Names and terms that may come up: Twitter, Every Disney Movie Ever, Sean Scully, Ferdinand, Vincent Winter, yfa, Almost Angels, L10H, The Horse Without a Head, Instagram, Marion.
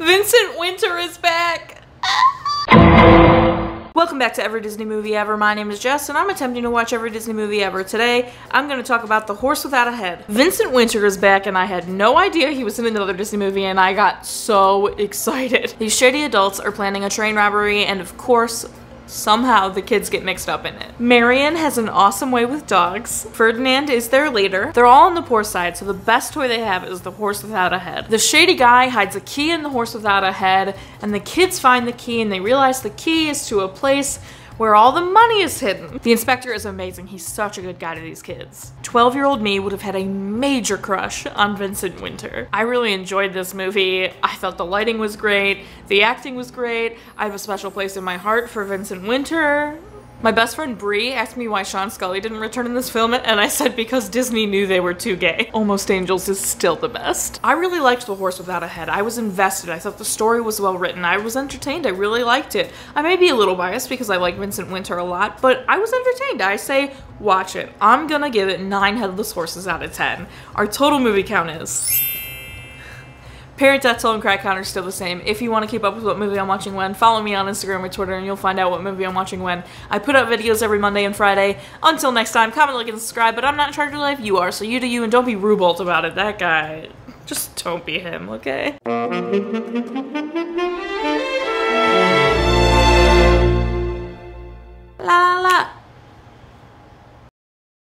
Vincent Winter is back! Welcome back to Every Disney Movie Ever. My name is Jess and I'm attempting to watch Every Disney Movie Ever. Today, I'm going to talk about The Horse Without a Head. Vincent Winter is back and I had no idea he was in another Disney movie and I got so excited. These shady adults are planning a train robbery and of course, somehow the kids get mixed up in it. Marion has an awesome way with dogs. Ferdinand is their leader. They're all on the poor side, so the best toy they have is the horse without a head. The shady guy hides a key in the horse without a head, and the kids find the key and they realize the key is to a place where all the money is hidden. The inspector is amazing. He's such a good guy to these kids. 12-year-old me would have had a major crush on Vincent Winter. I really enjoyed this movie. I thought the lighting was great. The acting was great. I have a special place in my heart for Vincent Winter. My best friend Bree asked me why Sean Scully didn't return in this film, and I said because Disney knew they were too gay. Almost Angels is still the best. I really liked The Horse Without a Head. I was invested. I thought the story was well written. I was entertained. I really liked it. I may be a little biased because I like Vincent Winter a lot, but I was entertained. I say watch it. I'm gonna give it 9 headless horses out of 10. Our total movie count is... Parent Death Toll and Crack Count are still the same. If you want to keep up with what movie I'm watching when, follow me on Instagram or Twitter and you'll find out what movie I'm watching when. I put up videos every Monday and Friday. Until next time, comment, like, and subscribe, but I'm not in charge of your life, you are, so you do you and don't be Rubolt about it. That guy, just don't be him, okay?